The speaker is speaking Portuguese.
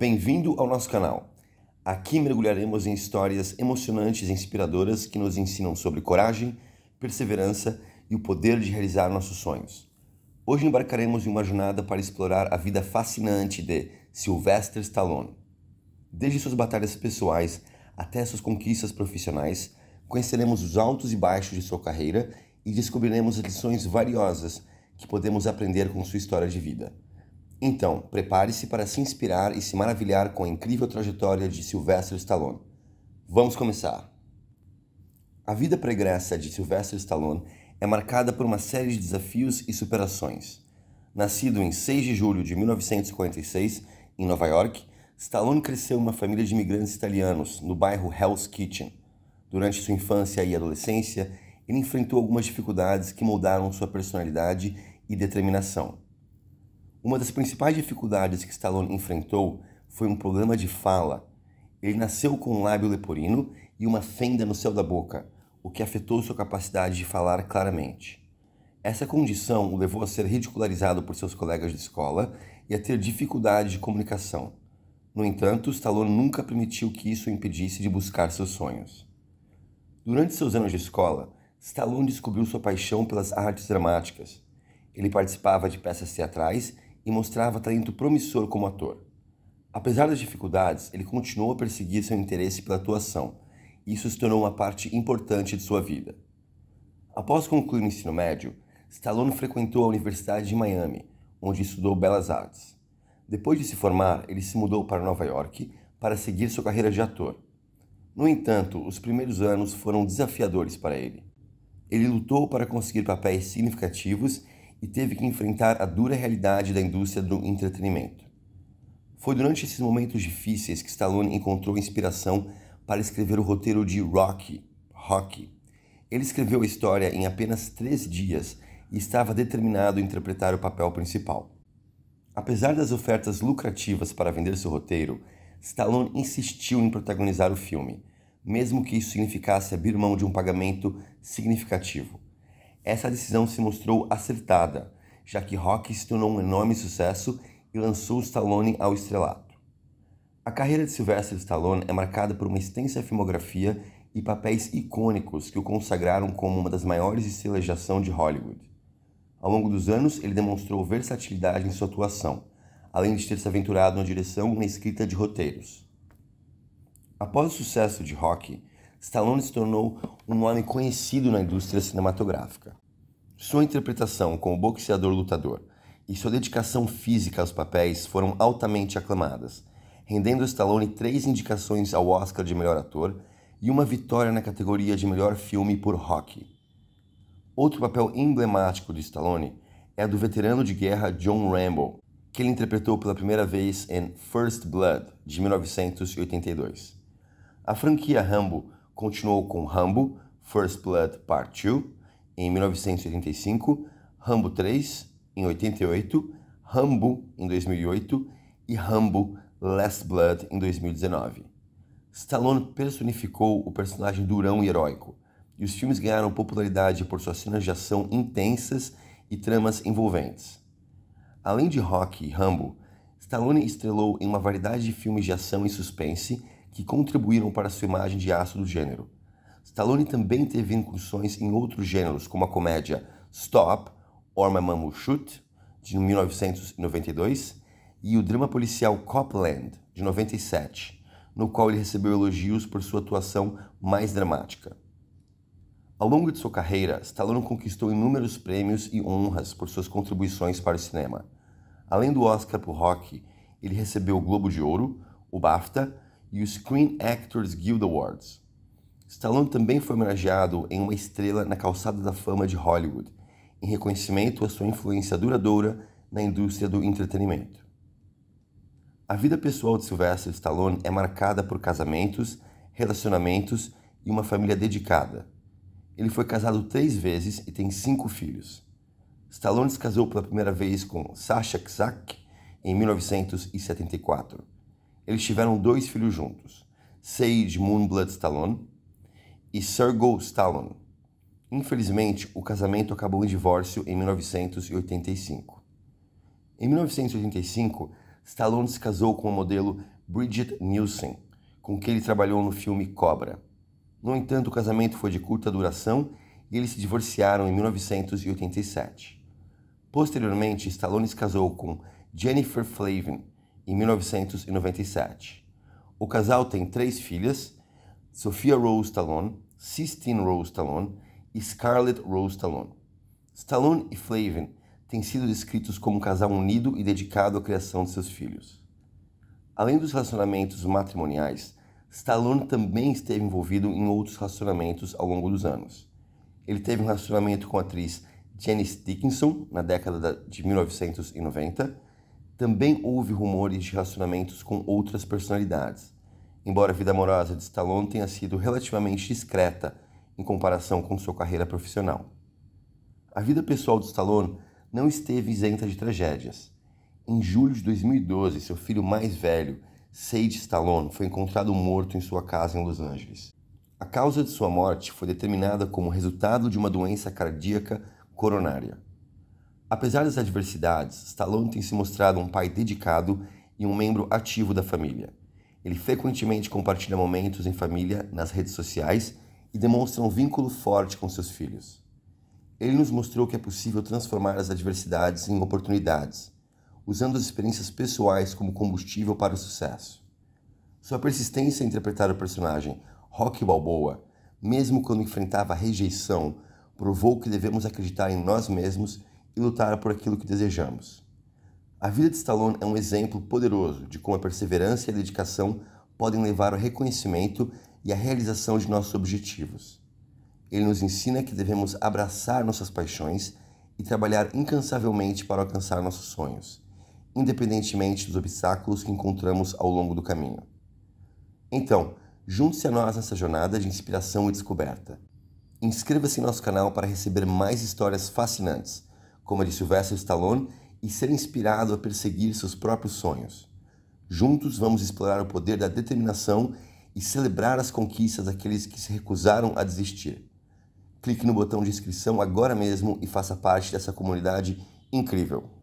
Bem-vindo ao nosso canal. Aqui mergulharemos em histórias emocionantes e inspiradoras que nos ensinam sobre coragem, perseverança e o poder de realizar nossos sonhos. Hoje embarcaremos em uma jornada para explorar a vida fascinante de Sylvester Stallone. Desde suas batalhas pessoais até suas conquistas profissionais, conheceremos os altos e baixos de sua carreira e descobriremos as lições valiosas que podemos aprender com sua história de vida. Então, prepare-se para se inspirar e se maravilhar com a incrível trajetória de Sylvester Stallone. Vamos começar! A vida pregressa de Sylvester Stallone é marcada por uma série de desafios e superações. Nascido em 6 de julho de 1946, em Nova York, Stallone cresceu em uma família de imigrantes italianos, no bairro Hell's Kitchen. Durante sua infância e adolescência, ele enfrentou algumas dificuldades que moldaram sua personalidade e determinação. Uma das principais dificuldades que Stallone enfrentou foi um problema de fala. Ele nasceu com um lábio leporino e uma fenda no céu da boca, o que afetou sua capacidade de falar claramente. Essa condição o levou a ser ridicularizado por seus colegas de escola e a ter dificuldade de comunicação. No entanto, Stallone nunca permitiu que isso o impedisse de buscar seus sonhos. Durante seus anos de escola, Stallone descobriu sua paixão pelas artes dramáticas. Ele participava de peças teatrais e mostrava talento promissor como ator. Apesar das dificuldades, ele continuou a perseguir seu interesse pela atuação, e isso se tornou uma parte importante de sua vida. Após concluir o ensino médio, Stallone frequentou a Universidade de Miami, onde estudou Belas Artes. Depois de se formar, ele se mudou para Nova York para seguir sua carreira de ator. No entanto, os primeiros anos foram desafiadores para ele. Ele lutou para conseguir papéis significativos e teve que enfrentar a dura realidade da indústria do entretenimento. Foi durante esses momentos difíceis que Stallone encontrou inspiração para escrever o roteiro de Rocky. Ele escreveu a história em apenas 3 dias e estava determinado a interpretar o papel principal. Apesar das ofertas lucrativas para vender seu roteiro, Stallone insistiu em protagonizar o filme, mesmo que isso significasse abrir mão de um pagamento significativo. Essa decisão se mostrou acertada, já que Rocky se tornou um enorme sucesso e lançou Stallone ao estrelato. A carreira de Sylvester Stallone é marcada por uma extensa filmografia e papéis icônicos que o consagraram como uma das maiores estrelas de ação de Hollywood. Ao longo dos anos, ele demonstrou versatilidade em sua atuação, além de ter se aventurado na direção e na escrita de roteiros. Após o sucesso de Rocky, Stallone se tornou um nome conhecido na indústria cinematográfica. Sua interpretação como boxeador-lutador e sua dedicação física aos papéis foram altamente aclamadas, rendendo a Stallone 3 indicações ao Oscar de melhor ator e uma vitória na categoria de melhor filme por Rocky. Outro papel emblemático de Stallone é do veterano de guerra John Rambo, que ele interpretou pela primeira vez em First Blood, de 1982. A franquia Rambo continuou com Rambo First Blood Part II em 1985, Rambo 3 em 88, Rambo em 2008 e Rambo Last Blood em 2019. Stallone personificou o personagem durão e heróico, e os filmes ganharam popularidade por suas cenas de ação intensas e tramas envolventes. Além de Rocky e Rambo, Stallone estrelou em uma variedade de filmes de ação e suspense que contribuíram para sua imagem de astro do gênero. Stallone também teve incursões em outros gêneros, como a comédia Stop, Or My Mama Will Shoot, de 1992, e o drama policial Copland, de 1997, no qual ele recebeu elogios por sua atuação mais dramática. Ao longo de sua carreira, Stallone conquistou inúmeros prêmios e honras por suas contribuições para o cinema. Além do Oscar por Rocky, ele recebeu o Globo de Ouro, o BAFTA, e o Screen Actors Guild Awards. Stallone também foi homenageado em Uma Estrela na Calçada da Fama de Hollywood, em reconhecimento à sua influência duradoura na indústria do entretenimento. A vida pessoal de Sylvester Stallone é marcada por casamentos, relacionamentos e uma família dedicada. Ele foi casado 3 vezes e tem 5 filhos. Stallone se casou pela primeira vez com Sasha Kszak em 1974. Eles tiveram 2 filhos juntos, Sage Moonblood Stallone e Sergio Stallone. Infelizmente, o casamento acabou em divórcio em 1985. Em 1985, Stallone se casou com a modelo Bridget Nielsen, com quem ele trabalhou no filme Cobra. No entanto, o casamento foi de curta duração e eles se divorciaram em 1987. Posteriormente, Stallone se casou com Jennifer Flavin em 1997. O casal tem 3 filhas, Sophia Rose Stallone, Sistine Rose Stallone e Scarlett Rose Stallone. Stallone e Flavin têm sido descritos como um casal unido e dedicado à criação de seus filhos. Além dos relacionamentos matrimoniais, Stallone também esteve envolvido em outros relacionamentos ao longo dos anos. Ele teve um relacionamento com a atriz Janice Dickinson na década de 1990. Também houve rumores de relacionamentos com outras personalidades, embora a vida amorosa de Stallone tenha sido relativamente discreta em comparação com sua carreira profissional. A vida pessoal de Stallone não esteve isenta de tragédias. Em julho de 2012, seu filho mais velho, Sage Stallone, foi encontrado morto em sua casa em Los Angeles. A causa de sua morte foi determinada como resultado de uma doença cardíaca coronária. Apesar das adversidades, Stallone tem se mostrado um pai dedicado e um membro ativo da família. Ele frequentemente compartilha momentos em família nas redes sociais e demonstra um vínculo forte com seus filhos. Ele nos mostrou que é possível transformar as adversidades em oportunidades, usando as experiências pessoais como combustível para o sucesso. Sua persistência em interpretar o personagem Rocky Balboa, mesmo quando enfrentava rejeição, provou que devemos acreditar em nós mesmos e lutar por aquilo que desejamos. A vida de Stallone é um exemplo poderoso de como a perseverança e a dedicação podem levar ao reconhecimento e à realização de nossos objetivos. Ele nos ensina que devemos abraçar nossas paixões e trabalhar incansavelmente para alcançar nossos sonhos, independentemente dos obstáculos que encontramos ao longo do caminho. Então, junte-se a nós nessa jornada de inspiração e descoberta. Inscreva-se em nosso canal para receber mais histórias fascinantes, como a de Sylvester Stallone, e ser inspirado a perseguir seus próprios sonhos. Juntos vamos explorar o poder da determinação e celebrar as conquistas daqueles que se recusaram a desistir. Clique no botão de inscrição agora mesmo e faça parte dessa comunidade incrível.